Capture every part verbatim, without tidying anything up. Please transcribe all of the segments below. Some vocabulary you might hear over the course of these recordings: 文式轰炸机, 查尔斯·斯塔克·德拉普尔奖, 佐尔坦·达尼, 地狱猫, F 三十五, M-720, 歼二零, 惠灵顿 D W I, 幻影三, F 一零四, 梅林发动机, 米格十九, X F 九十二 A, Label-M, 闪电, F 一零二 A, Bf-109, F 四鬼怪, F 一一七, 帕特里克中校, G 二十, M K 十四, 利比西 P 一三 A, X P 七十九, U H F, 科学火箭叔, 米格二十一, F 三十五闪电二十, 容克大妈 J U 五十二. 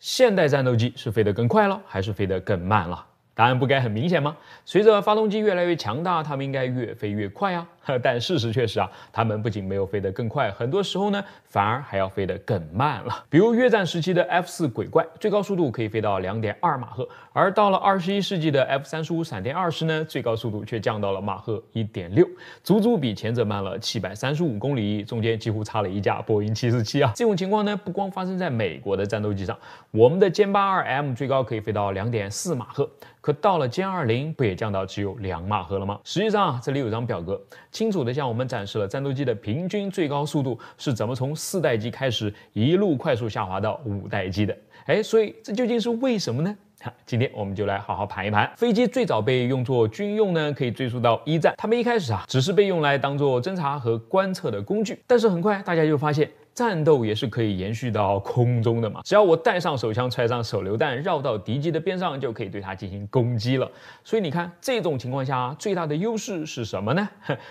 现代战斗机是飞得更快了，还是飞得更慢了？答案不该很明显吗？随着发动机越来越强大，它们应该越飞越快啊！但事实却是啊，它们不仅没有飞得更快，很多时候呢，反而还要飞得更慢了。比如越战时期的 F 四 鬼怪，最高速度可以飞到 两点二马赫，而到了二十一世纪的 F 三十五闪电二十呢，最高速度却降到了马赫 一点六， 足足比前者慢了七百三十五公里，中间几乎差了一架波音七四七啊！这种情况呢，不光发生在美国的战斗机上，我们的歼 八十二 M 最高可以飞到 两点四马赫。 可到了歼二零不也降到只有两马赫了吗？实际上啊，这里有张表格，清楚的向我们展示了战斗机的平均最高速度是怎么从四代机开始一路快速下滑到五代机的。哎，所以这究竟是为什么呢？ 今天我们就来好好盘一盘。飞机最早被用作军用呢，可以追溯到一战。他们一开始啊，只是被用来当做侦察和观测的工具。但是很快大家就发现，战斗也是可以延续到空中的嘛。只要我带上手枪，揣上手榴弹，绕到敌机的边上，就可以对它进行攻击了。所以你看，这种情况下最大的优势是什么呢？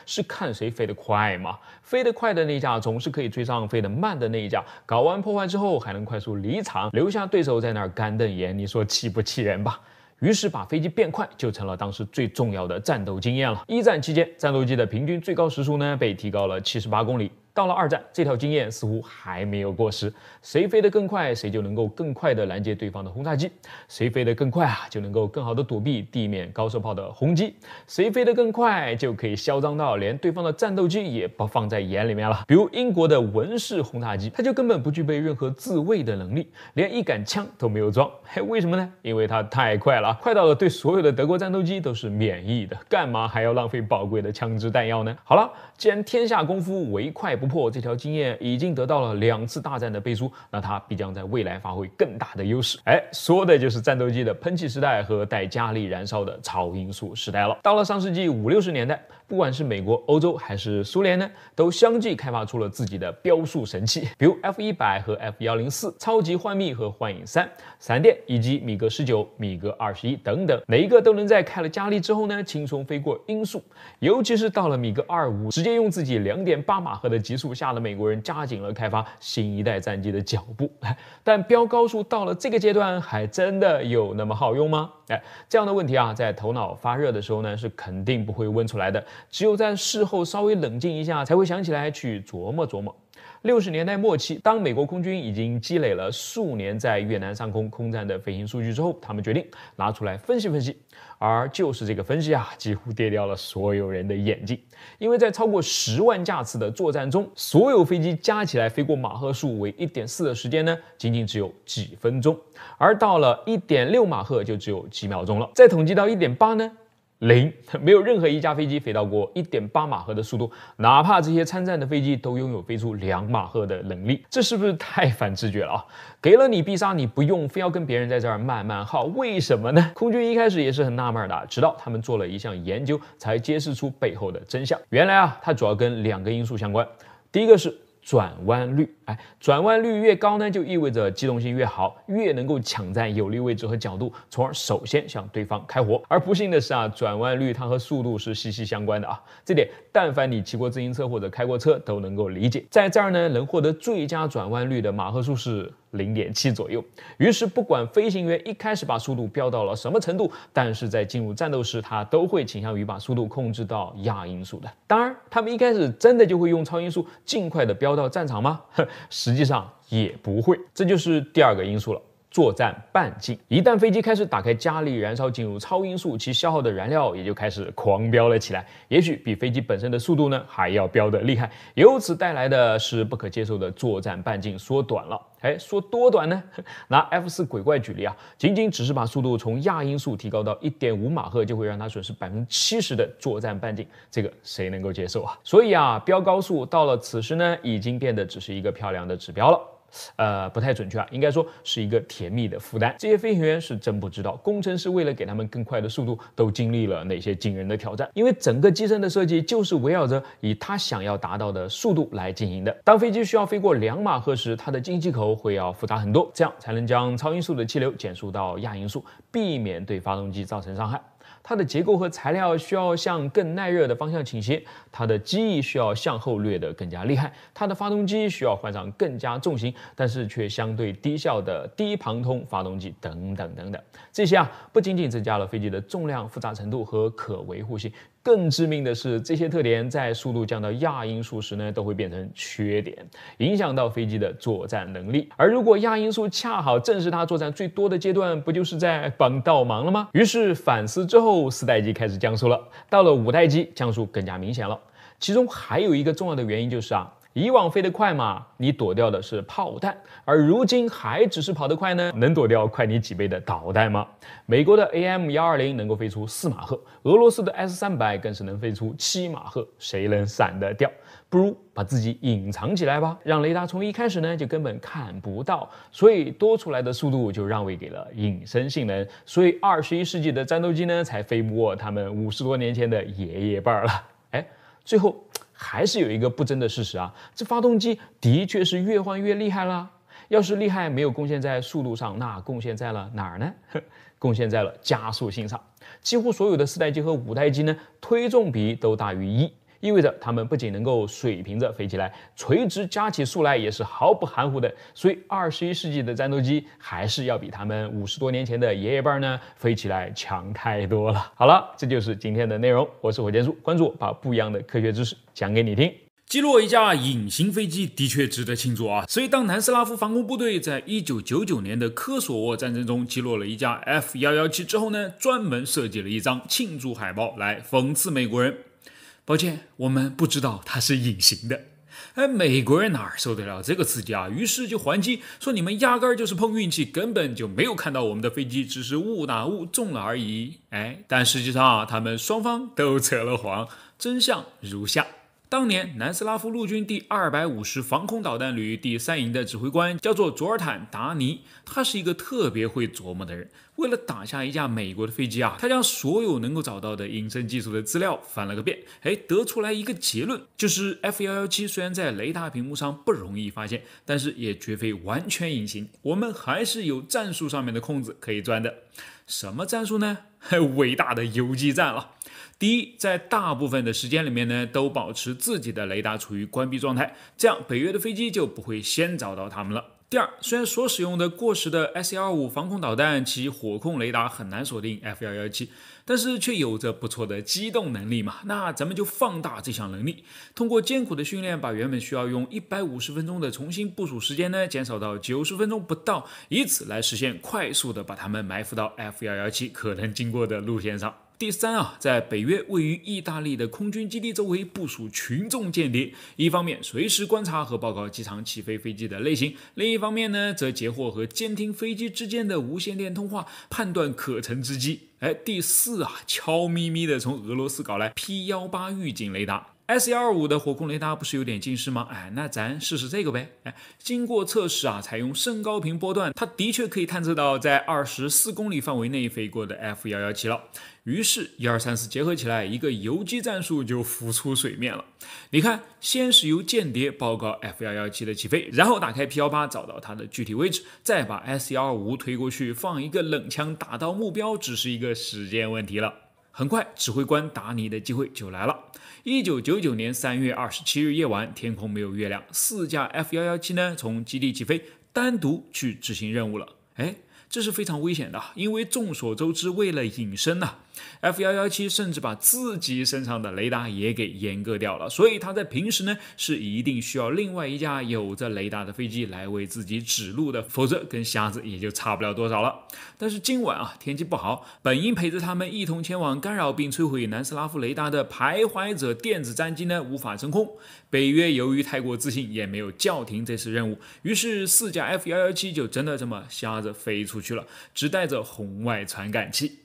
是看谁飞得快嘛。飞得快的那一架总是可以追上飞得慢的那一架，搞完破坏之后还能快速离场，留下对手在那儿干瞪眼。你说气不？ 不气人吧？于是把飞机变快就成了当时最重要的战斗经验了。一战期间，战斗机的平均最高时速呢被提高了七十八公里。到了二战，这条经验似乎还没有过时。谁飞得更快，谁就能够更快地拦截对方的轰炸机；谁飞得更快啊，就能够更好地躲避地面高射炮的轰击；谁飞得更快，就可以嚣张到连对方的战斗机也不放在眼里面了。比如英国的文式轰炸机，它就根本不具备任何自卫的能力，连一杆枪都没有装。嘿，为什么呢？因为它太快了，快到了对所有的德国战斗机都是免疫的，干嘛还要浪费宝贵的枪支弹药呢？好了，既然天下功夫唯快不破。 破这条经验已经得到了两次大战的背书，那它必将在未来发挥更大的优势。哎，说的就是战斗机的喷气时代和带加力燃烧的超音速时代了。到了上世纪五六十年代，不管是美国、欧洲还是苏联呢，都相继开发出了自己的标速神器，比如 F 一百和 F 一零四、超级幻宓和幻影三、闪电以及米格十九、米格二十一等等，每一个都能在开了加力之后呢，轻松飞过音速。尤其是到了米格二十五，直接用自己 两点八马赫的极 速下的美国人加紧了开发新一代战机的脚步，但飙高速到了这个阶段，还真的有那么好用吗？哎，这样的问题啊，在头脑发热的时候呢，是肯定不会问出来的，只有在事后稍微冷静一下，才会想起来去琢磨琢磨。 六十年代末期，当美国空军已经积累了数年在越南上空空战的飞行数据之后，他们决定拿出来分析分析。而就是这个分析啊，几乎跌掉了所有人的眼镜，因为在超过十万架次的作战中，所有飞机加起来飞过马赫数为 一点四 的时间呢，仅仅只有几分钟；而到了 一点六马赫就只有几秒钟了。再统计到 一点八 呢？ 零，没有任何一架飞机飞到过 一点八马赫的速度，哪怕这些参战的飞机都拥有飞出两马赫的能力，这是不是太反直觉了啊？给了你必杀，你不用，非要跟别人在这儿慢慢耗，为什么呢？空军一开始也是很纳闷的，直到他们做了一项研究，才揭示出背后的真相。原来啊，它主要跟两个因素相关，第一个是 转弯率，哎，转弯率越高呢，就意味着机动性越好，越能够抢占有利位置和角度，从而首先向对方开火。而不幸的是啊，转弯率它和速度是息息相关的啊，这点但凡你骑过自行车或者开过车都能够理解。在这儿呢，能获得最佳转弯率的马赫数是 零点七 左右，于是不管飞行员一开始把速度飙到了什么程度，但是在进入战斗时，他都会倾向于把速度控制到亚音速的。当然，他们一开始真的就会用超音速尽快的飙到战场吗？实际上也不会，这就是第二个因素了。 作战半径，一旦飞机开始打开加力燃烧，进入超音速，其消耗的燃料也就开始狂飙了起来，也许比飞机本身的速度呢还要飙得厉害。由此带来的是不可接受的作战半径缩短了。哎，说多短呢？拿 F 四鬼怪举例啊，仅仅只是把速度从亚音速提高到 一点五马赫，就会让它损失 百分之七十 的作战半径，这个谁能够接受啊？所以啊，飙高速到了此时呢，已经变得只是一个漂亮的指标了。 呃，不太准确啊，应该说是一个甜蜜的负担。这些飞行员是真不知道，工程师为了给他们更快的速度，都经历了哪些惊人的挑战。因为整个机身的设计就是围绕着以他想要达到的速度来进行的。当飞机需要飞过两马赫时，它的进气口会要复杂很多，这样才能将超音速的气流减速到亚音速，避免对发动机造成伤害。它的结构和材料需要向更耐热的方向倾斜，它的机翼需要向后掠得更加厉害，它的发动机需要换上更加重型但是却相对低效的低旁通发动机等等等等。这些啊，不仅仅增加了飞机的重量、复杂程度和可维护性，更致命的是，这些特点在速度降到亚音速时呢，都会变成缺点，影响到飞机的作战能力。而如果亚音速恰好正是它作战最多的阶段，不就是在帮倒忙了吗？于是反思之后，四代机开始降速了。到了五代机，降速更加明显了。其中还有一个重要的原因就是啊，以往飞得快嘛，你躲掉的是炮弹，而如今还只是跑得快呢，能躲掉快你几倍的导弹吗？美国的 A M 一二零 能够飞出四马赫，俄罗斯的 S 三百 更是能飞出七马赫，谁能闪得掉？不如把自己隐藏起来吧，让雷达从一开始呢就根本看不到，所以多出来的速度就让位给了隐身性能，所以二十一世纪的战斗机呢才飞不过他们五十多年前的爷爷辈儿了。哎，最后。还是有一个不争的事实啊，这发动机的确是越换越厉害啦。要是厉害没有贡献在速度上，那贡献在了哪儿呢？贡献在了加速性上。几乎所有的四代机和五代机呢，推重比都大于一，意味着它们不仅能够水平着飞起来，垂直加起速来也是毫不含糊的。所以，二十一世纪的战斗机还是要比他们五十多年前的爷爷辈儿呢，飞起来强太多了。好了，这就是今天的内容。我是火箭叔，关注我，把不一样的科学知识。讲给你听，击落一架隐形飞机的确值得庆祝啊！所以，当南斯拉夫防空部队在一九九九年的科索沃战争中击落了一架 F 一一七之后呢，专门设计了一张庆祝海报来讽刺美国人。抱歉，我们不知道它是隐形的。哎，美国人哪受得了这个刺激啊？于是就还击，说你们压根儿就是碰运气，根本就没有看到我们的飞机，只是误打误中了而已。哎，但实际上啊，他们双方都扯了谎，真相如下。当年南斯拉夫陆军第二百五十防空导弹旅第三营的指挥官叫做佐尔坦·达尼，他是一个特别会琢磨的人。为了打下一架美国的飞机啊，他将所有能够找到的隐身技术的资料翻了个遍，哎，得出来一个结论，就是 F 一一七 虽然在雷达屏幕上不容易发现，但是也绝非完全隐形，我们还是有战术上面的空子可以钻的。什么战术呢？伟大的游击战了。第一，在大部分的时间里面呢，都保持自己的雷达处于关闭状态，这样北约的飞机就不会先找到他们了。第二，虽然所使用的过时的 S 一二五 防空导弹其火控雷达很难锁定 F 一一七，但是却有着不错的机动能力嘛，那咱们就放大这项能力，通过艰苦的训练，把原本需要用一百五十分钟的重新部署时间呢，减少到九十分钟不到，以此来实现快速的把它们埋伏到 F 一一七 可能经过的路线上。第三啊，在北约位于意大利的空军基地周围部署群众间谍，一方面随时观察和报告机场起飞飞机的类型，另一方面呢，则截获和监听飞机之间的无线电通话，判断可乘之机。哎，第四啊，悄咪咪的从俄罗斯搞来 P 十八 预警雷达。S 一二五 的火控雷达不是有点近视吗？哎，那咱试试这个呗。哎，经过测试啊，采用升高频波段，它的确可以探测到在二十四公里范围内飞过的 F 一一七 了。于是一二三四结合起来，一个游击战术就浮出水面了。你看，先是由间谍报告 F 一一七 的起飞，然后打开 P 十八 找到它的具体位置，再把 S 一二五 推过去，放一个冷枪打到目标，只是一个时间问题了。很快，指挥官达尼的机会就来了。一九九九年三月二十七日夜晚，天空没有月亮，四架 F 一一七 呢从基地起飞，单独去执行任务了。哎，这是非常危险的，因为众所周知，为了隐身啊 F 一一七 甚至把自己身上的雷达也给阉割掉了，所以它在平时呢是一定需要另外一架有着雷达的飞机来为自己指路的，否则跟瞎子也就差不了多少了。但是今晚啊，天气不好，本应陪着他们一同前往干扰并摧毁南斯拉夫雷达的徘徊者电子战机呢无法升空，北约由于太过自信，也没有叫停这次任务，于是四架 F 一一七 就真的这么瞎着飞出去了，只带着红外传感器。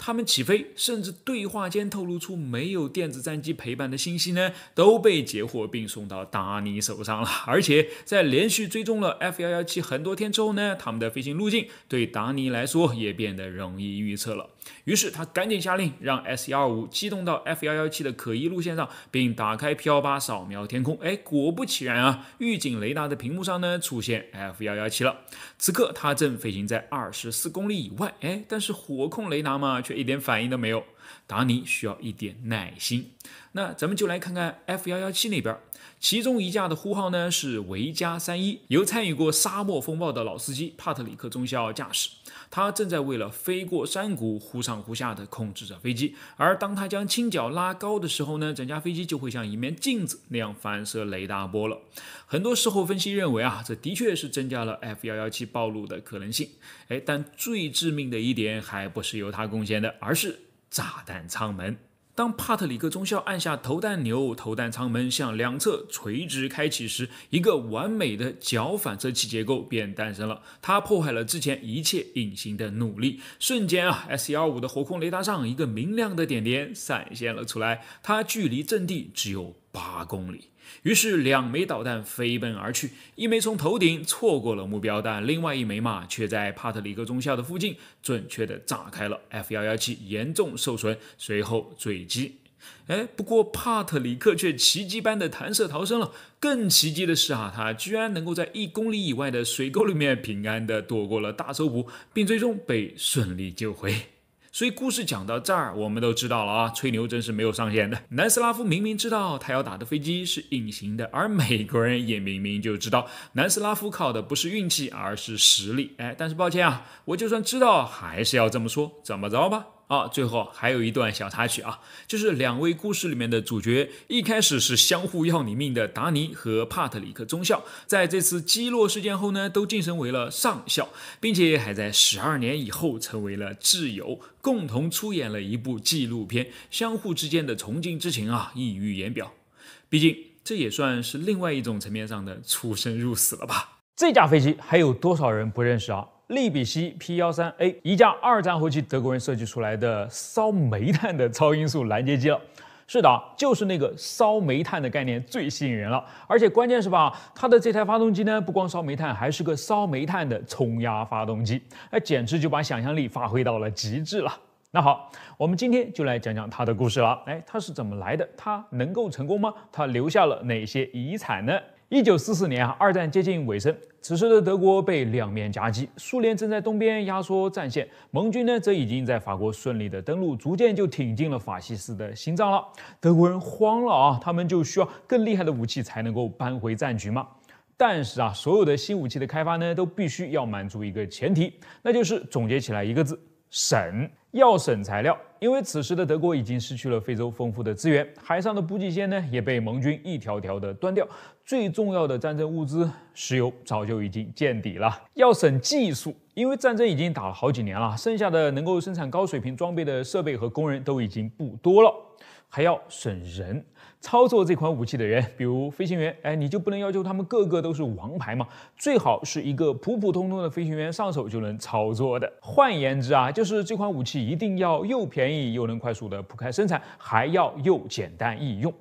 他们起飞，甚至对话间透露出没有电子战机陪伴的信息呢，都被截获并送到达尼手上了。而且在连续追踪了 F 一一七 很多天之后呢，他们的飞行路径对达尼来说也变得容易预测了。于是他赶紧下令让 S 一二五 机动到 F 一一七 的可疑路线上，并打开 P 十八 扫描天空。哎，果不其然啊，预警雷达的屏幕上呢出现 F 一一七 了。此刻它正飞行在二十四公里以外，哎，但是火控雷达嘛，却一点反应都没有。当然你需要一点耐心。那咱们就来看看 F 一一七 那边，其中一架的呼号呢是维加三一，由参与过沙漠风暴的老司机帕特里克中校驾驶。他正在为了飞过山谷忽上忽下的控制着飞机，而当他将倾角拉高的时候呢，整架飞机就会像一面镜子那样反射雷达波了。很多事后分析认为啊，这的确是增加了 F 一一七 暴露的可能性。哎，但最致命的一点还不是由他贡献的，而是炸弹舱门。当帕特里克中校按下投弹钮，投弹舱门向两侧垂直开启时，一个完美的角反射器结构便诞生了。它破坏了之前一切隐形的努力，瞬间啊 ，S 一二五 的火控雷达上一个明亮的点点闪现了出来，它距离阵地只有八公里。于是两枚导弹飞奔而去，一枚从头顶错过了目标，但另外一枚嘛却在帕特里克中校的附近准确的炸开了 F 一一七， 严重受损，随后坠机。哎，不过帕特里克却奇迹般的弹射逃生了。更奇迹的是啊，他居然能够在一公里以外的水沟里面平安的躲过了大搜捕，并最终被顺利救回。所以故事讲到这儿，我们都知道了啊，吹牛真是没有上限的。南斯拉夫明明知道他要打的飞机是隐形的，而美国人也明明就知道南斯拉夫靠的不是运气，而是实力。哎，但是抱歉啊，我就算知道，还是要这么说，怎么着吧？啊，最后还有一段小插曲啊，就是两位故事里面的主角一开始是相互要你命的达尼和帕特里克中校，在这次击落事件后呢，都晋升为了上校，并且还在十二年以后成为了挚友，共同出演了一部纪录片，相互之间的崇敬之情啊，溢于言表。毕竟这也算是另外一种层面上的出生入死了吧。这架飞机还有多少人不认识啊？利比西 P 一三 A， 一架二战后期德国人设计出来的烧煤炭的超音速拦截机了。是的，就是那个烧煤炭的概念最吸引人了，而且关键是吧，它的这台发动机呢，不光烧煤炭，还是个烧煤炭的冲压发动机，那简直就把想象力发挥到了极致了。那好，我们今天就来讲讲它的故事了。哎，它是怎么来的？它能够成功吗？它留下了哪些遗产呢？一九四四年啊，二战接近尾声，此时的德国被两面夹击，苏联正在东边压缩战线，盟军呢则已经在法国顺利的登陆，逐渐就挺进了法西斯的心脏了。德国人慌了啊，他们就需要更厉害的武器才能够扳回战局嘛。但是啊，所有的新武器的开发呢，都必须要满足一个前提，那就是总结起来一个字：省。要省材料，因为此时的德国已经失去了非洲丰富的资源，海上的补给线呢也被盟军一条条的端掉，最重要的战争物资石油早就已经见底了。要省技术，因为战争已经打了好几年了，剩下的能够生产高水平装备的设备和工人都已经不多了。还要省人，操作这款武器的人，比如飞行员，哎，你就不能要求他们个个都是王牌嘛，最好是一个普普通通的飞行员上手就能操作的。换言之啊，就是这款武器一定要又便宜又能快速的铺开生产，还要又简单易用，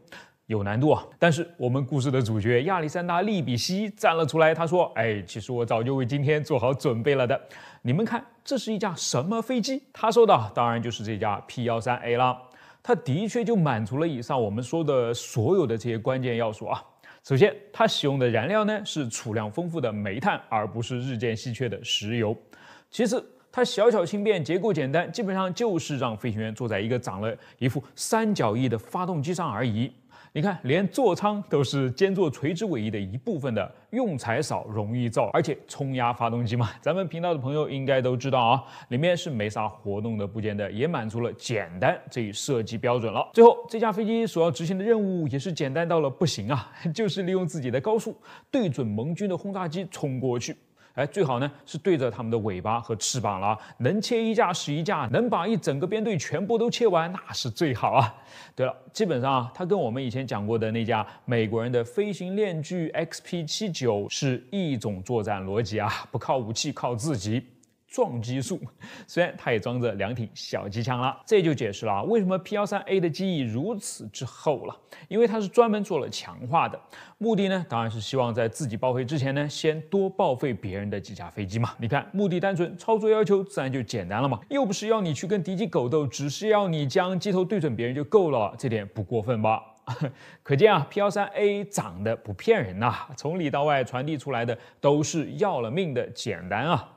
有难度啊。但是我们故事的主角亚历山大·利比西站了出来，他说：“哎，其实我早就为今天做好准备了的。你们看，这是一架什么飞机？”他说的当然就是这架 P 一三 A 啦。它的确就满足了以上我们说的所有的这些关键要素啊。首先，它使用的燃料呢是储量丰富的煤炭，而不是日渐稀缺的石油。其次，它小巧轻便，结构简单，基本上就是让飞行员坐在一个长了一副三角翼的发动机上而已。你看，连座舱都是兼做垂直尾翼的一部分的，用材少，容易造，而且冲压发动机嘛，咱们频道的朋友应该都知道啊，里面是没啥活动的部件的，也满足了简单这一设计标准了。最后，这架飞机所要执行的任务也是简单到了不行啊，就是利用自己的高速对准盟军的轰炸机冲过去。哎，最好呢是对着他们的尾巴和翅膀了，能切一架是一架，能把一整个编队全部都切完那是最好啊。对了，基本上啊，它跟我们以前讲过的那架美国人的飞行链锯 X P 七十九 是一种作战逻辑啊，不靠武器，靠自己。撞击术，虽然它也装着两挺小机枪了，这就解释了、啊、为什么 P 一三 A 的机翼如此之厚了，因为它是专门做了强化的，目的呢当然是希望在自己报废之前呢，先多报废别人的几架飞机嘛。你看，目的单纯，操作要求自然就简单了嘛，又不是要你去跟敌机狗斗，只是要你将机头对准别人就够了，这点不过分吧？可见啊 ，P 一三 A 长得不骗人呐、啊，从里到外传递出来的都是要了命的简单啊。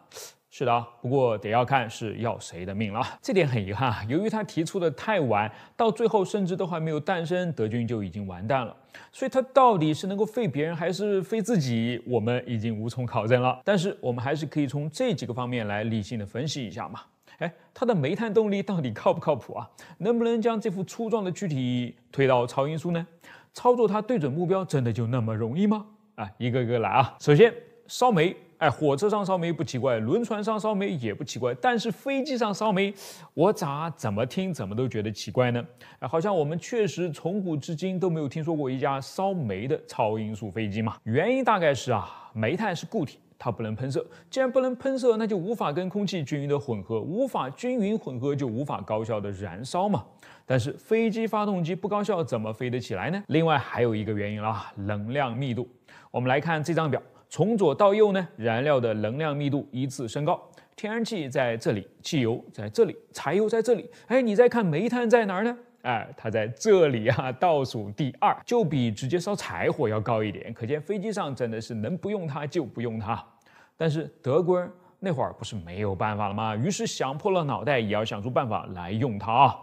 是的，不过得要看是要谁的命了。这点很遗憾啊，由于他提出的太晚，到最后甚至都还没有诞生，德军就已经完蛋了。所以他到底是能够废别人还是废自己，我们已经无从考证了。但是我们还是可以从这几个方面来理性的分析一下嘛。哎，它的煤炭动力到底靠不靠谱啊？能不能将这幅粗壮的躯体推到超音速呢？操作它对准目标真的就那么容易吗？啊，一个一个来啊。首先，烧煤。 哎，火车上烧煤不奇怪，轮船上烧煤也不奇怪，但是飞机上烧煤，我咋怎么听怎么都觉得奇怪呢？哎，好像我们确实从古至今都没有听说过一架烧煤的超音速飞机嘛。原因大概是啊，煤炭是固体，它不能喷射，既然不能喷射，那就无法跟空气均匀的混合，无法均匀混合就无法高效的燃烧嘛。 但是飞机发动机不高效，怎么飞得起来呢？另外还有一个原因啦，能量密度。我们来看这张表，从左到右呢，燃料的能量密度依次升高，天然气在这里，汽油在这里，柴油在这里。哎，你再看煤炭在哪儿呢？哎，它在这里啊，倒数第二，就比直接烧柴火要高一点。可见飞机上真的是能不用它就不用它。但是德国人那会儿不是没有办法了吗？于是想破了脑袋也要想出办法来用它啊。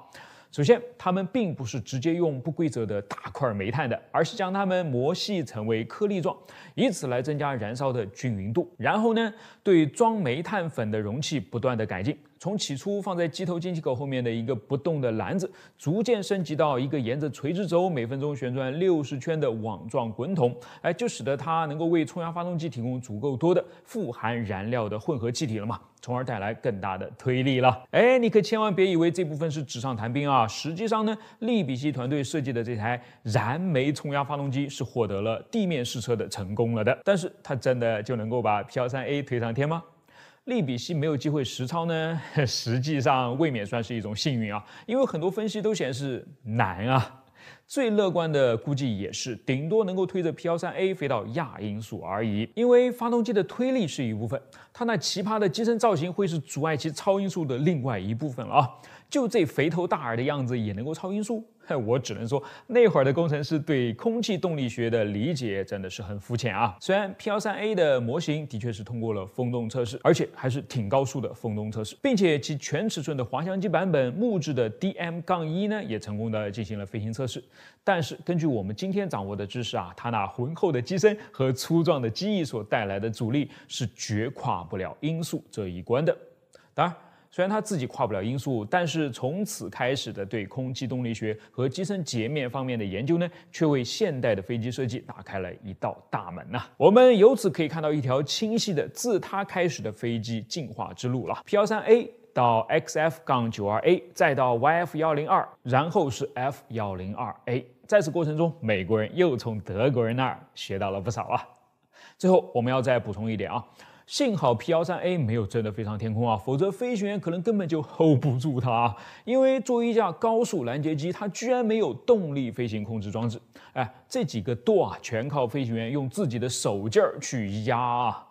首先，他们并不是直接用不规则的大块煤炭的，而是将它们磨细成为颗粒状，以此来增加燃烧的均匀度。然后呢，对装煤炭粉的容器不断的改进，从起初放在机头进气口后面的一个不动的篮子，逐渐升级到一个沿着垂直轴每分钟旋转六十圈的网状滚筒，哎，就使得它能够为冲压发动机提供足够多的富含燃料的混合气体了嘛。 从而带来更大的推力了。哎，你可千万别以为这部分是纸上谈兵啊！实际上呢，利比希团队设计的这台燃煤冲压发动机是获得了地面试车的成功了的。但是它真的就能够把 P 十三 A 推上天吗？利比希没有机会实操呢，实际上未免算是一种幸运啊！因为很多分析都显示难啊。 最乐观的估计也是，顶多能够推着 P 十三 A 飞到亚音速而已。因为发动机的推力是一部分，它那奇葩的机身造型会是阻碍其超音速的另外一部分了啊！就这肥头大耳的样子也能够超音速？我只能说，那会儿的工程师对空气动力学的理解真的是很肤浅啊！虽然 P 十三 A 的模型的确是通过了风洞测试，而且还是挺高速的风洞测试，并且其全尺寸的滑翔机版本木质的 D M 一 呢，也成功的进行了飞行测试。 但是根据我们今天掌握的知识啊，它那浑厚的机身和粗壮的机翼所带来的阻力是绝跨不了音速这一关的。当然，虽然它自己跨不了音速，但是从此开始的对空气动力学和机身截面方面的研究呢，却为现代的飞机设计打开了一道大门呐、啊。我们由此可以看到一条清晰的自它开始的飞机进化之路了。P 十三 A。 到 X F 九十二 A， 再到 Y F 一零二， 然后是 F 一零二 A。在此过程中，美国人又从德国人那儿学到了不少啊。最后，我们要再补充一点啊，幸好 P 十三 A 没有真的飞上天空啊，否则飞行员可能根本就 hold 不住它啊。因为作为一架高速拦截机，它居然没有动力飞行控制装置。哎，这几个舵啊，全靠飞行员用自己的手劲儿去压啊。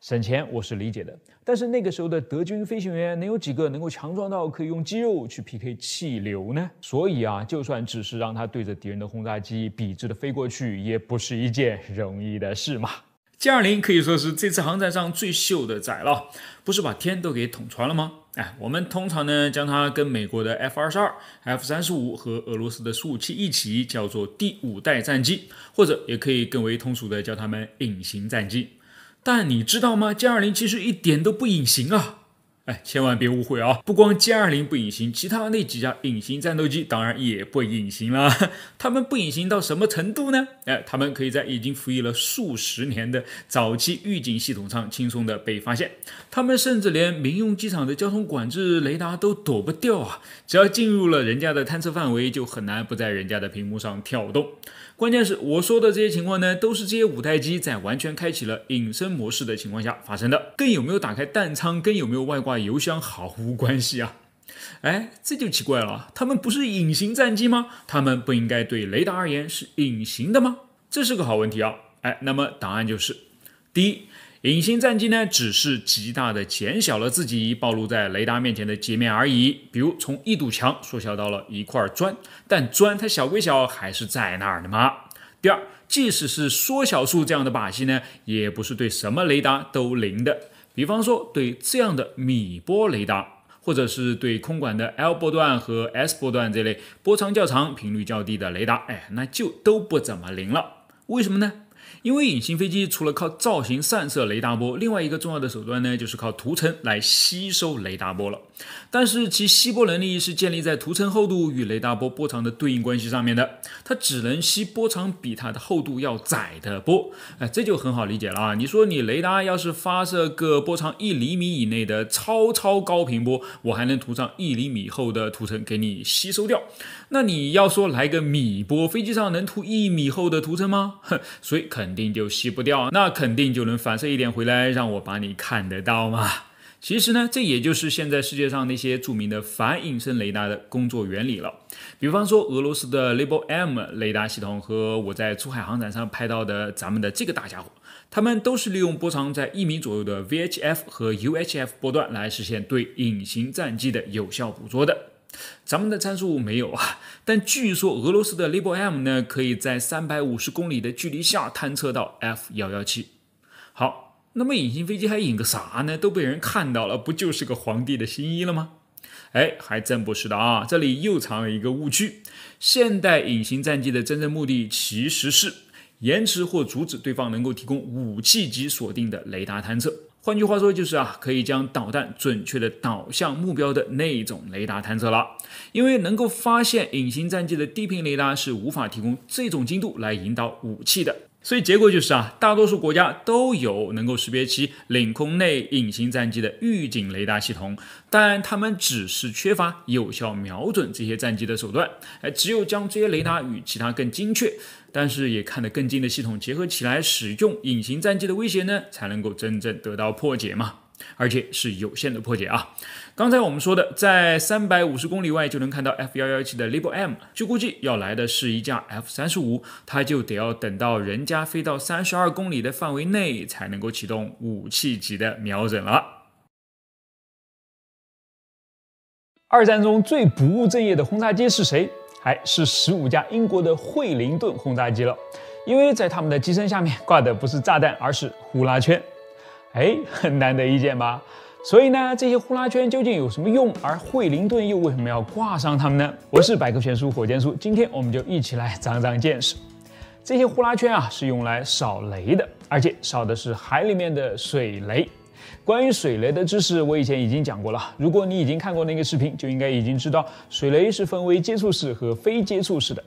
省钱我是理解的，但是那个时候的德军飞行员能有几个能够强壮到可以用肌肉去 P K 气流呢？所以啊，就算只是让他对着敌人的轰炸机笔直的飞过去，也不是一件容易的事嘛。G 二十可以说是这次航展上最秀的仔了，不是把天都给捅穿了吗？哎，我们通常呢将它跟美国的 F 二十二、F 三十五和俄罗斯的苏 五七一起叫做第五代战机，或者也可以更为通俗的叫它们隐形战机。 但你知道吗 ？G 二十其实一点都不隐形啊！哎，千万别误会啊！不光 G 二十不隐形，其他那几架隐形战斗机当然也不隐形啦。它们不隐形到什么程度呢？哎，它们可以在已经服役了数十年的早期预警系统上轻松的被发现。它们甚至连民用机场的交通管制雷达都躲不掉啊！只要进入了人家的探测范围，就很难不在人家的屏幕上跳动。 关键是我说的这些情况呢，都是这些五代机在完全开启了隐身模式的情况下发生的，跟有没有打开弹仓，跟有没有外挂油箱毫无关系啊！哎，这就奇怪了，他们不是隐形战机吗？他们不应该对雷达而言是隐形的吗？这是个好问题啊！哎，那么答案就是：第一，隐形战机呢，只是极大的减小了自己暴露在雷达面前的截面而已，比如从一堵墙缩小到了一块砖，但砖它小归小，还是在那儿的嘛。 第二，即使是缩小数这样的把戏呢，也不是对什么雷达都灵的。比方说对这样的米波雷达，或者是对空管的 L 波段和 S 波段这类波长较长、频率较低的雷达，哎，那就都不怎么灵了。为什么呢？因为隐形飞机除了靠造型散射雷达波，另外一个重要的手段呢，就是靠涂层来吸收雷达波了。但是其吸波能力是建立在涂层厚度与雷达波波长的对应关系上面的，它只能吸波长比它的厚度要窄的波。哎，这就很好理解了啊！你说你雷达要是发射个波长一厘米以内的超超高频波，我还能涂上一厘米厚的涂层给你吸收掉。那你要说来个米波，飞机上能涂一米厚的涂层吗？所以肯定就吸不掉，那肯定就能反射一点回来，让我把你看得到嘛。其实呢，这也就是现在世界上那些著名的反隐身雷达的工作原理了。比方说俄罗斯的 Label-M 雷达系统和我在珠海航展上拍到的咱们的这个大家伙，他们都是利用波长在一米左右的 V H F 和 U H F 波段来实现对隐形战机的有效捕捉的。咱们的参数没有啊，但据说俄罗斯的 Label-M 呢，可以在三百五十公里的距离下探测到 F 一一七。好，那么隐形飞机还隐个啥呢？都被人看到了，不就是个皇帝的新衣了吗？哎，还真不是的啊！这里又藏了一个误区，现代隐形战机的真正目的其实是延迟或阻止对方能够提供武器级锁定的雷达探测。换句话说就是啊，可以将导弹准确的导向目标的那种雷达探测了。因为能够发现隐形战机的低频雷达是无法提供这种精度来引导武器的，所以结果就是啊，大多数国家都有能够识别其领空内隐形战机的预警雷达系统，但他们只是缺乏有效瞄准这些战机的手段。哎，只有将这些雷达与其他更精确但是也看得更近的系统结合起来使用隐形战机的威胁呢，才能够真正得到破解嘛，而且是有限的破解啊。刚才我们说的在三百五十公里外就能看到 F 一一七 的 Label-M， 就估计要来的是一架 F 三十五， 它就得要等到人家飞到三十二公里的范围内才能够启动武器级的瞄准了。二战中最不务正业的轰炸机是谁？还是十五架英国的惠灵顿轰炸机了，因为在他们的机身下面挂的不是炸弹，而是呼啦圈。哎，很难得一见吧？所以呢，这些呼啦圈究竟有什么用？而惠灵顿又为什么要挂上它们呢？我是百科全书火箭叔，今天我们就一起来长长见识。这些呼啦圈啊，是用来扫雷的，而且扫的是海里面的水雷。关于水雷的知识，我以前已经讲过了。如果你已经看过那个视频，就应该已经知道水雷是分为接触式和非接触式的。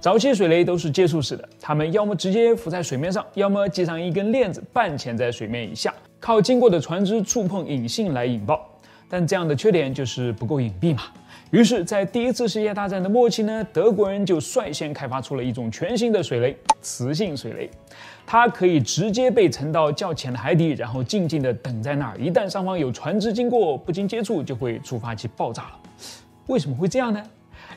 早期水雷都是接触式的，它们要么直接浮在水面上，要么系上一根链子半潜在水面以下，靠经过的船只触碰引信来引爆。但这样的缺点就是不够隐蔽嘛。于是，在第一次世界大战的末期呢，德国人就率先开发出了一种全新的水雷——磁性水雷。它可以直接被沉到较浅的海底，然后静静地等在那儿。一旦上方有船只经过，不经接触就会触发其爆炸了。为什么会这样呢？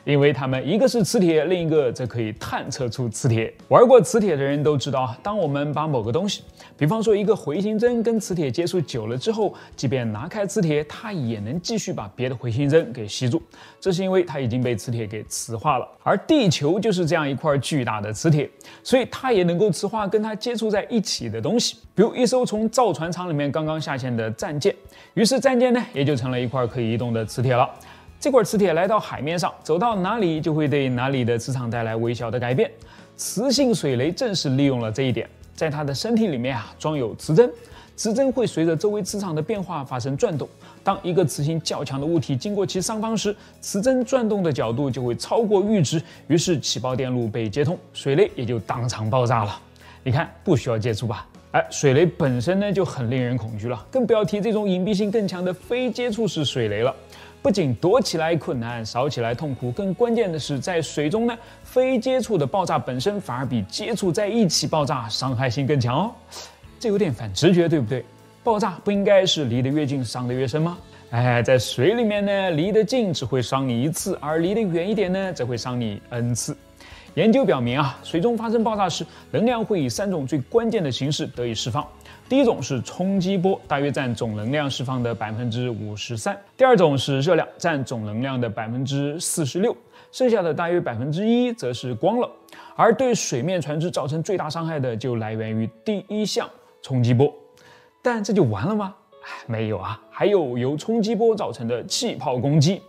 因为它们一个是磁铁，另一个则可以探测出磁铁。玩过磁铁的人都知道，当我们把某个东西，比方说一个回形针跟磁铁接触久了之后，即便拿开磁铁，它也能继续把别的回形针给吸住。这是因为它已经被磁铁给磁化了。而地球就是这样一块巨大的磁铁，所以它也能够磁化跟它接触在一起的东西，比如一艘从造船厂里面刚刚下线的战舰。于是战舰呢，也就成了一块可以移动的磁铁了。这块磁铁来到海面上，走到哪里就会对哪里的磁场带来微小的改变。磁性水雷正是利用了这一点，在它的身体里面啊装有磁针，磁针会随着周围磁场的变化发生转动。当一个磁性较强的物体经过其上方时，磁针转动的角度就会超过阈值，于是起爆电路被接通，水雷也就当场爆炸了。你看，不需要接触吧？哎，水雷本身呢就很令人恐惧了，更不要提这种隐蔽性更强的非接触式水雷了。不仅躲起来困难，扫起来痛苦，更关键的是，在水中呢，非接触的爆炸本身反而比接触在一起爆炸伤害性更强哦。这有点反直觉，对不对？爆炸不应该是离得越近伤得越深吗？哎，在水里面呢，离得近只会伤你一次，而离得远一点呢，则会伤你 n 次。研究表明啊，水中发生爆炸时，能量会以三种最关键的形式得以释放。第一种是冲击波，大约占总能量释放的 百分之五十三； 第二种是热量，占总能量的 百分之四十六； 剩下的大约 百分之一 则是光了。而对水面船只造成最大伤害的，就来源于第一项冲击波。但这就完了吗？没有啊，还有由冲击波造成的气泡攻击。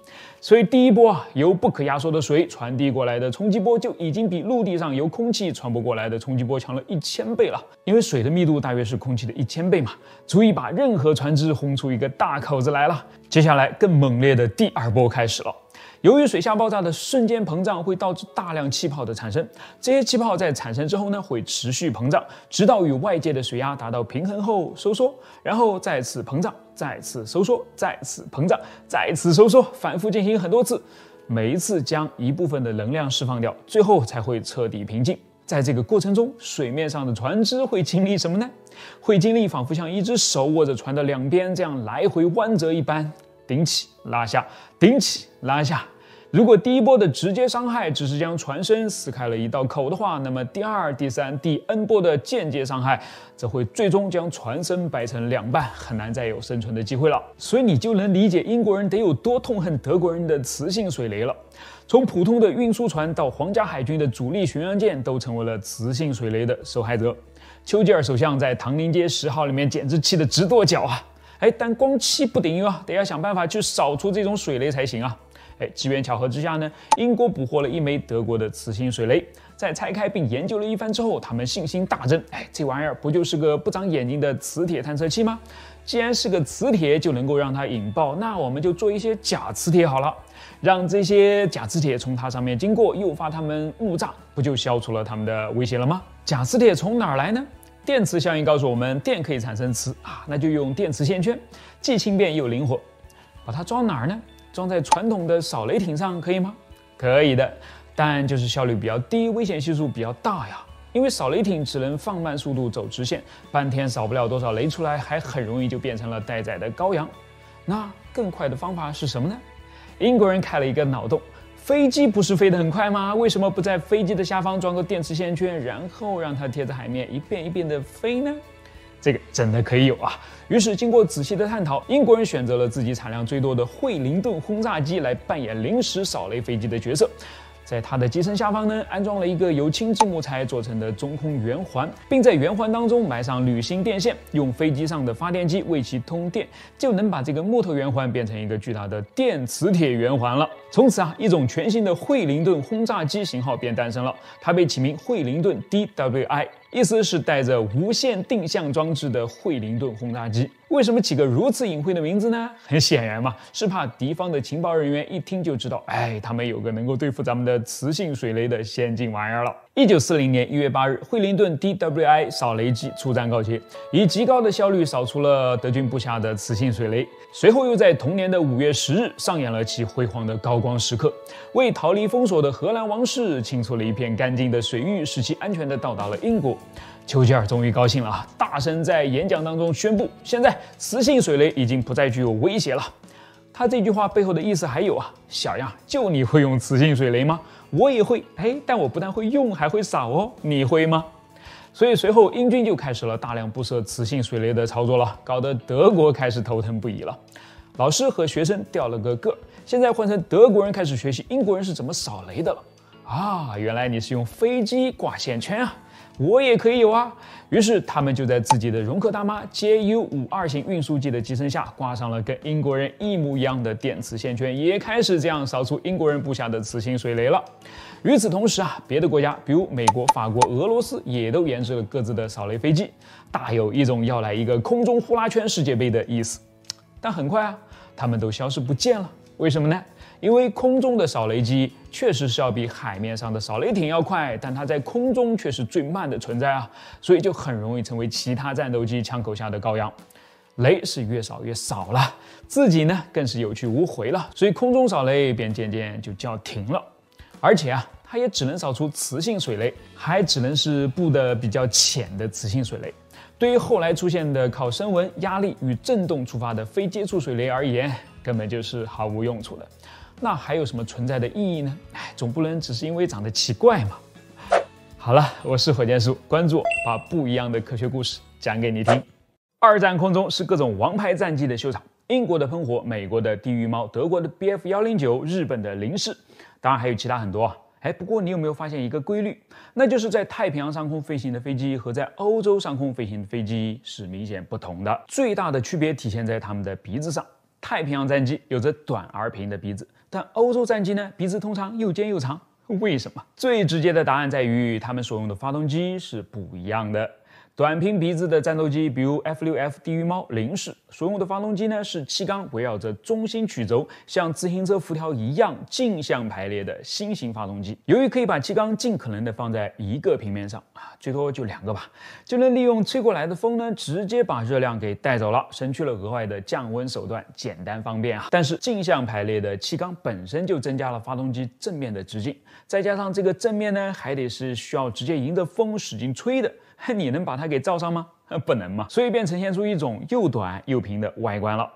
所以第一波啊，由不可压缩的水传递过来的冲击波就已经比陆地上由空气传播过来的冲击波强了一千倍了。因为水的密度大约是空气的一千倍嘛，足以把任何船只轰出一个大口子来了。接下来更猛烈的第二波开始了。 由于水下爆炸的瞬间膨胀会导致大量气泡的产生，这些气泡在产生之后呢，会持续膨胀，直到与外界的水压达到平衡后收缩，然后再次膨胀，再次收缩，再次膨胀，再次收缩，反复进行很多次，每一次将一部分的能量释放掉，最后才会彻底平静。 在这个过程中，水面上的船只会经历什么呢？会经历仿佛像一只手握着船的两边这样来回弯折一般，顶起拉下，顶起拉下。如果第一波的直接伤害只是将船身撕开了一道口的话，那么第二、第三、第 N 波的间接伤害，则会最终将船身掰成两半，很难再有生存的机会了。所以你就能理解英国人得有多痛恨德国人的磁性水雷了。 从普通的运输船到皇家海军的主力巡洋舰，都成为了磁性水雷的受害者。丘吉尔首相在唐宁街十号里面简直气得直跺脚啊！哎，但光气不顶用啊，得要想办法去扫除这种水雷才行啊！哎，机缘巧合之下呢，英国捕获了一枚德国的磁性水雷，在拆开并研究了一番之后，他们信心大增。哎，这玩意儿不就是个不长眼睛的磁铁探测器吗？既然是个磁铁就能够让它引爆，那我们就做一些假磁铁好了。 让这些假磁铁从它上面经过，诱发它们误炸，不就消除了它们的威胁了吗？假磁铁从哪儿来呢？电磁效应告诉我们，电可以产生磁啊，那就用电磁线圈，既轻便又灵活。把它装哪儿呢？装在传统的扫雷艇上可以吗？可以的，但就是效率比较低，危险系数比较大呀。因为扫雷艇只能放慢速度走直线，半天扫不了多少雷出来，还很容易就变成了待宰的羔羊。那更快的方法是什么呢？ 英国人开了一个脑洞，飞机不是飞得很快吗？为什么不在飞机的下方装个电磁线圈，然后让它贴着海面一遍一遍地飞呢？这个真的可以有啊！于是经过仔细的探讨，英国人选择了自己产量最多的惠灵顿轰炸机来扮演临时扫雷飞机的角色。在它的机身下方呢，安装了一个由轻质木材做成的中空圆环，并在圆环当中埋上铝芯电线，用飞机上的发电机为其通电，就能把这个木头圆环变成一个巨大的电磁铁圆环了。从此啊，一种全新的惠灵顿轰炸机型号便诞生了，它被起名惠灵顿 D W I。 意思是带着无线定向装置的惠灵顿轰炸机。为什么起个如此隐晦的名字呢？很显然嘛，是怕敌方的情报人员一听就知道，哎，他们有个能够对付咱们的磁性水雷的先进玩意儿了。一九四零年一月八日，惠灵顿 D W I 扫雷机出战告捷，以极高的效率扫除了德军部下的磁性水雷。随后又在同年的五月十日上演了其辉煌的高光时刻，为逃离封锁的荷兰王室清除了一片干净的水域，使其安全地到达了英国。 丘吉尔终于高兴了啊！大声在演讲当中宣布，现在磁性水雷已经不再具有威胁了。他这句话背后的意思还有啊，小样，就你会用磁性水雷吗？我也会，哎，但我不但会用，还会扫哦。你会吗？所以随后英军就开始了大量布设磁性水雷的操作了，搞得德国开始头疼不已了。老师和学生掉了个个儿，现在换成德国人开始学习英国人是怎么扫雷的了。啊，原来你是用飞机挂线圈啊！ 我也可以有啊！于是他们就在自己的容克大妈 J U 五十二 型运输机的机身下挂上了跟英国人一模一样的电磁线圈，也开始这样扫除英国人布下的磁性水雷了。与此同时啊，别的国家，比如美国、法国、俄罗斯，也都研制了各自的扫雷飞机，大有一种要来一个空中呼啦圈世界杯的意思。但很快啊，他们都消失不见了。为什么呢？ 因为空中的扫雷机确实是要比海面上的扫雷艇要快，但它在空中却是最慢的存在啊，所以就很容易成为其他战斗机枪口下的羔羊。雷是越少越少了，自己呢更是有去无回了，所以空中扫雷便渐渐就叫停了。而且啊，它也只能扫出磁性水雷，还只能是布的比较浅的磁性水雷。 对于后来出现的靠声纹、压力与震动触发的非接触水雷而言，根本就是毫无用处的。那还有什么存在的意义呢？哎，总不能只是因为长得奇怪嘛。好了，我是火箭叔，关注我，把不一样的科学故事讲给你听。二战空中是各种王牌战机的秀场，英国的喷火、美国的地狱猫、德国的 B F 一零九、日本的零式，当然还有其他很多啊。哎，不过你有没有发现一个规律？那就是在太平洋上空飞行的飞机和在欧洲上空飞行的飞机是明显不同的。最大的区别体现在它们的鼻子上。太平洋战机有着短而平的鼻子，但欧洲战机呢，鼻子通常又尖又长。为什么？最直接的答案在于它们所用的发动机是不一样的。 短平鼻子的战斗机，比如 F 六 F 地狱猫零式，所用的发动机呢是气缸围绕着中心曲轴，像自行车辐条一样镜像排列的新型发动机。由于可以把气缸尽可能的放在一个平面上啊，最多就两个吧，就能利用吹过来的风呢，直接把热量给带走了，省去了额外的降温手段，简单方便啊。但是镜像排列的气缸本身就增加了发动机正面的直径，再加上这个正面呢，还得是需要直接迎着风使劲吹的。 你能把它给罩上吗？不能嘛，所以便呈现出一种又短又平的外观了。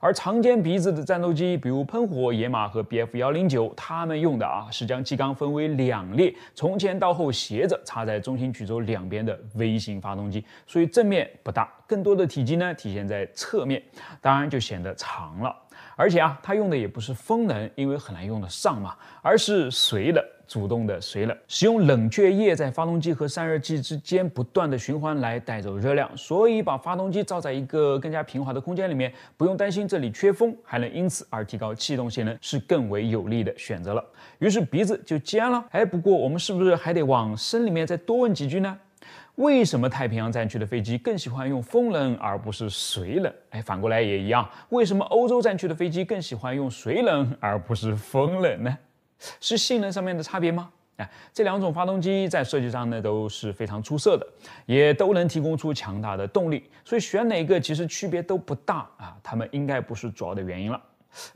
而长尖鼻子的战斗机，比如喷火、野马和 B F 一零九， 它们用的啊是将气缸分为两列，从前到后斜着插在中心曲轴两边的微型发动机，所以正面不大，更多的体积呢体现在侧面，当然就显得长了。而且啊，它用的也不是风能，因为很难用得上嘛，而是水冷。 主动的水冷，使用冷却液在发动机和散热器之间不断的循环来带走热量，所以把发动机罩在一个更加平滑的空间里面，不用担心这里缺风，还能因此而提高气动性能，是更为有利的选择了。于是鼻子就尖了。哎，不过我们是不是还得往深里面再多问几句呢？ 为什么太平洋战区的飞机更喜欢用风冷而不是水冷？哎，反过来也一样。为什么欧洲战区的飞机更喜欢用水冷而不是风冷呢？ 是性能上面的差别吗？哎，这两种发动机在设计上呢都是非常出色的，也都能提供出强大的动力，所以选哪个其实区别都不大啊，它们应该不是主要的原因了。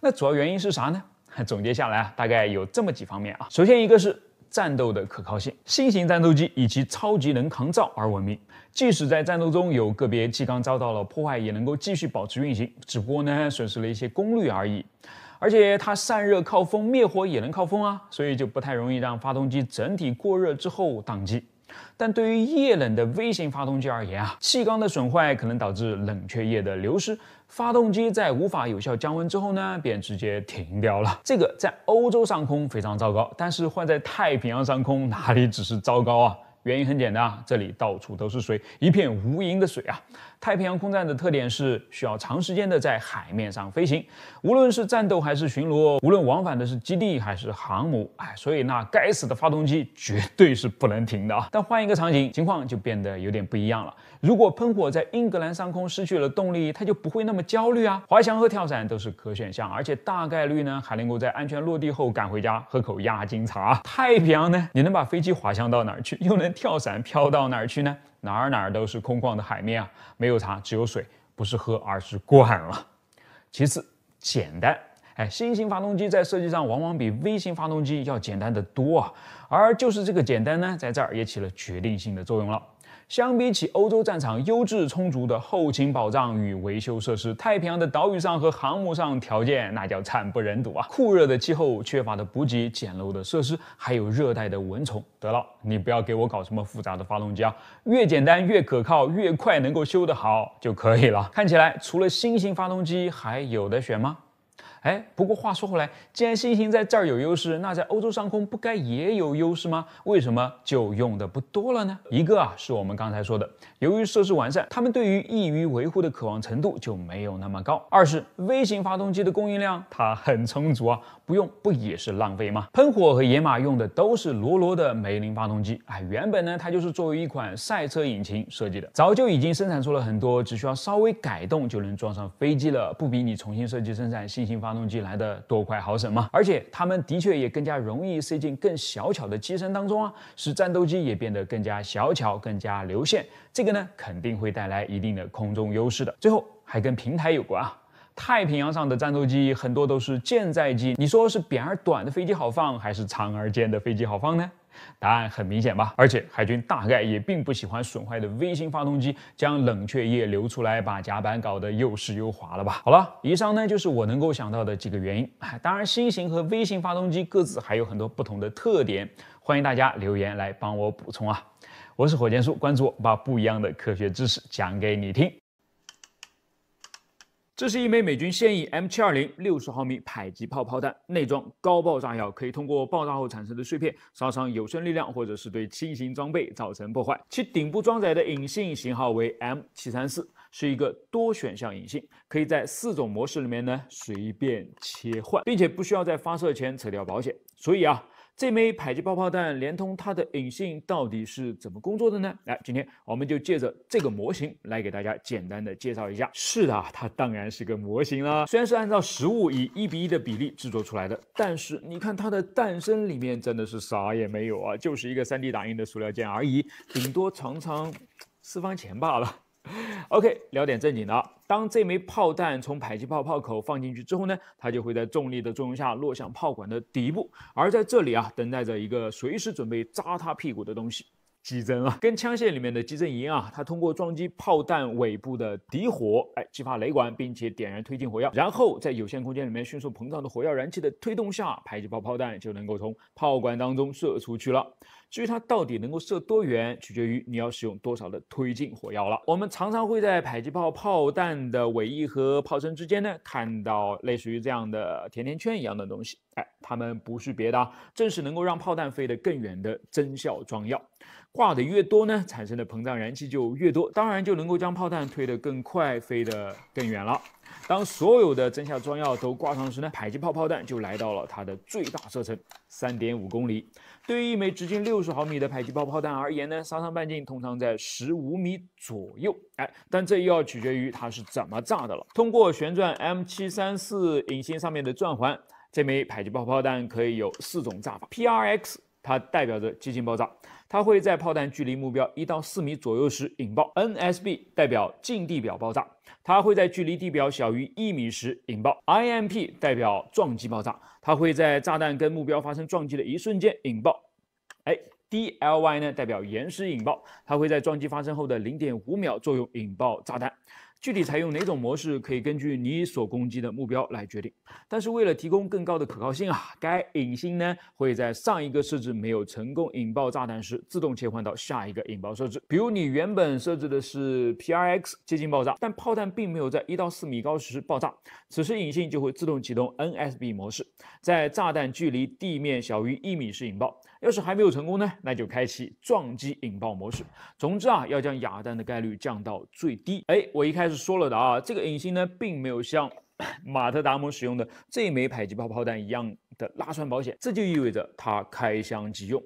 那主要原因是啥呢？总结下来啊，大概有这么几方面啊。首先一个是战斗的可靠性，新型战斗机以其超级能扛罩而闻名。 即使在战斗中有个别气缸遭到了破坏，也能够继续保持运行，只不过呢损失了一些功率而已。而且它散热靠风，灭火也能靠风啊，所以就不太容易让发动机整体过热之后宕机。但对于液冷的微型发动机而言啊，气缸的损坏可能导致冷却液的流失，发动机在无法有效降温之后呢，便直接停掉了。这个在欧洲上空非常糟糕，但是换在太平洋上空哪里只是糟糕啊？ 原因很简单啊，这里到处都是水，一片无垠的水啊！太平洋空战的特点是需要长时间的在海面上飞行，无论是战斗还是巡逻，无论往返的是基地还是航母，哎，所以那该死的发动机绝对是不能停的啊！但换一个场景，情况就变得有点不一样了。如果喷火在英格兰上空失去了动力，它就不会那么焦虑啊！滑翔和跳伞都是可选项，而且大概率呢还能够在安全落地后赶回家喝口压惊茶。太平洋呢，你能把飞机滑翔到哪儿去，又能 跳伞飘到哪儿去呢？哪儿哪儿都是空旷的海面啊，没有茶，只有水，不是喝，而是灌了。其次，简单。哎，新型发动机在设计上往往比微型发动机要简单得多啊，而就是这个简单呢，在这儿也起了决定性的作用了。 相比起欧洲战场优质充足的后勤保障与维修设施，太平洋的岛屿上和航母上条件那叫惨不忍睹啊！酷热的气候、缺乏的补给、简陋的设施，还有热带的蚊虫。得了，你不要给我搞什么复杂的发动机啊！越简单、越可靠、越快能够修得好就可以了。看起来除了新型发动机，还有的选吗？ 哎，不过话说回来，既然新型在这儿有优势，那在欧洲上空不该也有优势吗？为什么就用的不多了呢？一个啊，是我们刚才说的，由于设施完善，他们对于易于维护的渴望程度就没有那么高。二是微型发动机的供应量它很充足啊，不用不也是浪费吗？喷火和野马用的都是罗罗的梅林发动机，哎，原本呢它就是作为一款赛车引擎设计的，早就已经生产出了很多，只需要稍微改动就能装上飞机了，不比你重新设计生产新型发动机 发动机来的多快好省嘛，而且它们的确也更加容易塞进更小巧的机身当中啊，使战斗机也变得更加小巧、更加流线。这个呢，肯定会带来一定的空中优势的。最后还跟平台有关啊。 太平洋上的战斗机很多都是舰载机，你说是扁而短的飞机好放，还是长而尖的飞机好放呢？答案很明显吧。而且海军大概也并不喜欢损坏的微型发动机将冷却液流出来，把甲板搞得又湿又滑了吧。好了，以上呢就是我能够想到的几个原因。当然，新型和微型发动机各自还有很多不同的特点，欢迎大家留言来帮我补充啊。我是火箭叔，关注我，把不一样的科学知识讲给你听。这是一枚美军现役 M 七二零 六十毫米迫击炮炮弹，内装高爆炸药，可以通过爆炸后产生的碎片杀伤有生力量或者是对轻型装备造成破坏。其顶部装载的引信型号为 M 七三四，是一个多选项引信，可以在四种模式里面呢随便切换，并且不需要在发射前扯掉保险。所以啊，这枚迫击炮炮弹连同它的引信到底是怎么工作的呢？来，今天我们就借着这个模型来给大家简单的介绍一下。是的，它当然是个模型啦。虽然是按照实物以一比一的比例制作出来的，但是你看它的弹身里面真的是啥也没有啊，就是一个 三D 打印的塑料件而已，顶多尝尝私房钱罢了。 OK， 聊点正经的啊。当这枚炮弹从迫击炮炮口放进去之后呢，它就会在重力的作用下落向炮管的底部，而在这里啊，等待着一个随时准备扎它屁股的东西——机针啊。跟枪械里面的机针一样啊，它通过撞击炮弹尾部的底火，哎，激发雷管，并且点燃推进火药，然后在有限空间里面迅速膨胀的火药燃气的推动下，迫击炮炮弹就能够从炮管当中射出去了。 至于它到底能够射多远，取决于你要使用多少的推进火药了。我们常常会在迫击炮炮弹的尾翼和炮身之间呢，看到类似于这样的甜甜圈一样的东西。哎，它们不是别的啊，正是能够让炮弹飞得更远的增效装药。挂得越多呢，产生的膨胀燃气就越多，当然就能够将炮弹推得更快，飞得更远了。 当所有的增效装药都挂上时呢，迫击炮炮弹就来到了它的最大射程 三点五公里。对于一枚直径六十毫米的迫击炮炮弹而言呢，杀伤半径通常在十五米左右。哎，但这又要取决于它是怎么炸的了。通过旋转 M 七三四引信上面的转环，这枚迫击炮炮弹可以有四种炸法。P R X 它代表着激进爆炸。 它会在炮弹距离目标一到四米左右时引爆。N S B 代表近地表爆炸，它会在距离地表小于一米时引爆。I M P 代表撞击爆炸，它会在炸弹跟目标发生撞击的一瞬间引爆。哎 ，D L Y 呢代表延时引爆，它会在撞击发生后的 零点五秒作用引爆炸弹。具体采用哪种模式，可以根据你所攻击的目标来决定。但是为了提供更高的可靠性啊，该引信呢会在上一个设置没有成功引爆炸弹时，自动切换到下一个引爆设置。比如你原本设置的是 P R X 接近爆炸，但炮弹并没有在一到四米高时爆炸，此时引信就会自动启动 N S B 模式，在炸弹距离地面小于一米时引爆。 要是还没有成功呢，那就开启撞击引爆模式。总之啊，要将哑弹的概率降到最低。哎，我一开始说了的啊，这个引信呢，并没有像马特达蒙使用的这枚迫击炮炮弹一样的拉栓保险，这就意味着它开箱即用。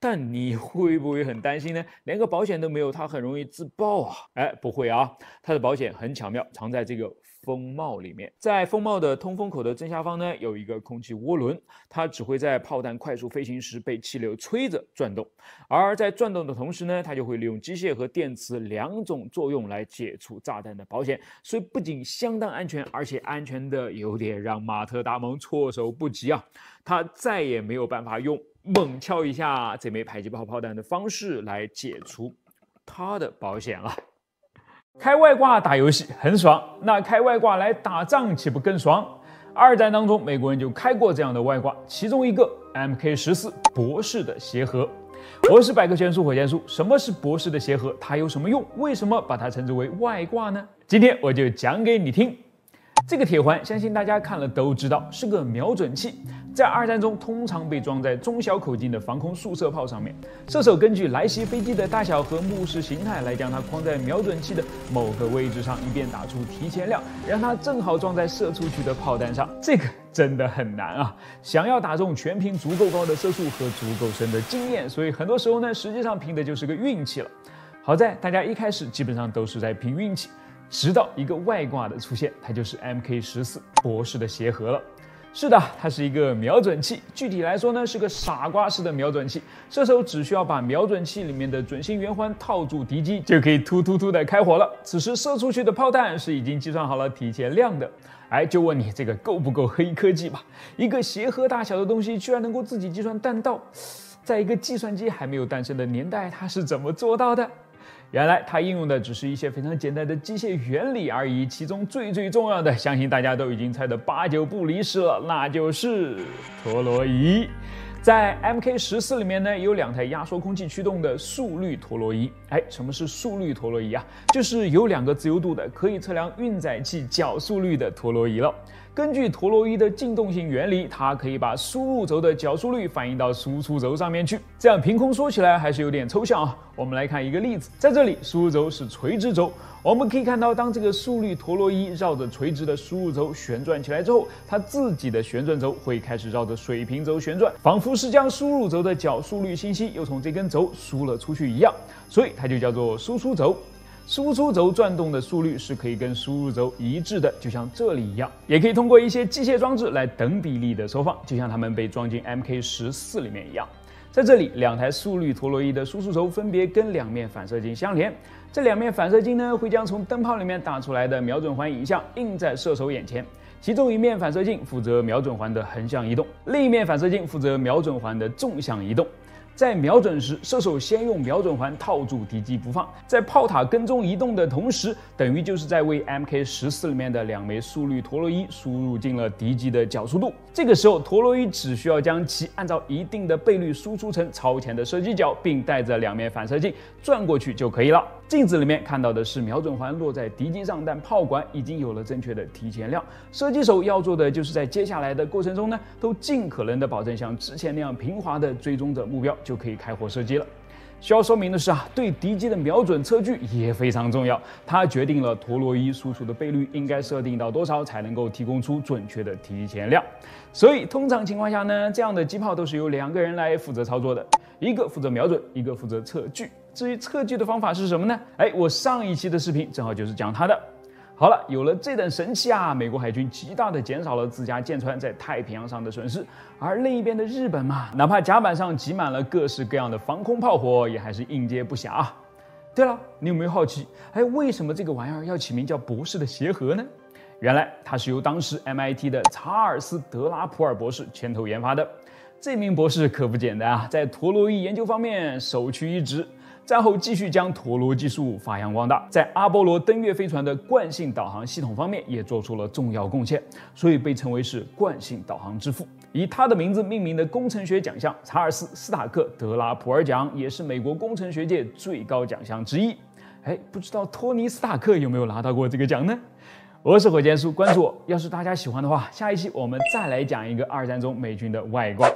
但你会不会很担心呢？连个保险都没有，它很容易自爆啊！哎，不会啊，它的保险很巧妙，藏在这个 风帽里面，在风帽的通风口的正下方呢，有一个空气涡轮，它只会在炮弹快速飞行时被气流吹着转动，而在转动的同时呢，它就会利用机械和电磁两种作用来解除炸弹的保险，所以不仅相当安全，而且安全的有点让马特达蒙措手不及啊，他再也没有办法用猛敲一下这枚迫击炮炮弹的方式来解除它的保险了。 开外挂打游戏很爽，那开外挂来打仗岂不更爽？二战当中，美国人就开过这样的外挂，其中一个 M K 十四博士的鞋盒。我是百科全书火箭书，什么是博士的鞋盒？它有什么用？为什么把它称之为外挂呢？今天我就讲给你听。 这个铁环，相信大家看了都知道，是个瞄准器，在二战中通常被装在中小口径的防空速射炮上面。射手根据来袭飞机的大小和目视形态来将它框在瞄准器的某个位置上，以便打出提前量，让它正好撞在射出去的炮弹上。这个真的很难啊！想要打中，全凭足够高的射速和足够深的经验，所以很多时候呢，实际上凭的就是个运气了。好在大家一开始基本上都是在凭运气。 直到一个外挂的出现，它就是 M K 十四博士的鞋盒了。是的，它是一个瞄准器，具体来说呢，是个傻瓜式的瞄准器。射手只需要把瞄准器里面的准星圆环套住敌机，就可以突突突的开火了。此时射出去的炮弹是已经计算好了提前量的。哎，就问你这个够不够黑科技吧？一个鞋盒大小的东西，居然能够自己计算弹道，在一个计算机还没有诞生的年代，它是怎么做到的？ 原来它应用的只是一些非常简单的机械原理而已，其中最最重要的，相信大家都已经猜得八九不离十了，那就是陀螺仪。在 M K 十四 里面呢，也有两台压缩空气驱动的速率陀螺仪。哎，什么是速率陀螺仪啊？就是有两个自由度的，可以测量运载器角速率的陀螺仪了。根据陀螺仪的进动性原理，它可以把输入轴的角速率反映到输出轴上面去。这样凭空说起来还是有点抽象啊。我们来看一个例子，在这里输入轴是垂直轴，我们可以看到，当这个速率陀螺仪绕着垂直的输入轴旋转起来之后，它自己的旋转轴会开始绕着水平轴旋转，仿佛是将输入轴的角速率信息又从这根轴输了出去一样，所以它就叫做输出轴。输出轴转动的速率是可以跟输入轴一致的，就像这里一样，也可以通过一些机械装置来等比例的收放，就像它们被装进 M K 十四 里面一样。在这里，两台速率陀螺仪的输出轴分别跟两面反射镜相连，这两面反射镜呢会将从灯泡里面打出来的瞄准环影像映在射手眼前，其中一面反射镜负责瞄准环的横向移动，另一面反射镜负责瞄准环的纵向移动。在瞄准时，射手先用瞄准环套住敌机不放，在炮塔跟踪移动的同时，等于就是在为 M K 十四 里面的两枚速率陀螺仪输入进了敌机的角速度。这个时候，陀螺仪只需要将其按照一定的倍率输出成超前的射击角，并带着两面反射镜转过去就可以了。镜子里面看到的是瞄准环落在敌机上，但炮管已经有了正确的提前量。射击手要做的就是在接下来的过程中呢，都尽可能的保证像之前那样平滑的追踪着目标，就可以开火射击了。需要说明的是啊，对敌机的瞄准测距也非常重要，它决定了陀螺仪输出的倍率应该设定到多少才能够提供出准确的提前量。所以通常情况下呢，这样的机炮都是由两个人来负责操作的，一个负责瞄准，一个负责测距。至于测距的方法是什么呢？哎，我上一期的视频正好就是讲它的。好了，有了这等神器啊，美国海军极大的减少了自家舰船在太平洋上的损失。而另一边的日本嘛，哪怕甲板上挤满了各式各样的防空炮火，也还是应接不暇啊。对了，你有没有好奇，哎，为什么这个玩意儿要起名叫博士的鞋盒呢？原来它是由当时 M I T 的查尔斯·德拉普尔博士牵头研发的。这名博士可不简单啊，在陀螺仪研究方面首屈一指。战后继续将陀螺技术发扬光大，在阿波罗登月飞船的惯性导航系统方面也做出了重要贡献，所以被称为是惯性导航之父。以他的名字命名的工程学奖项查尔斯·斯塔克·德拉普尔奖也是美国工程学界最高奖项之一。哎，不知道托尼·斯塔克有没有拿到过这个奖呢？我是火箭叔，关注我。要是大家喜欢的话，下一期我们再来讲一个二战中美军的外挂。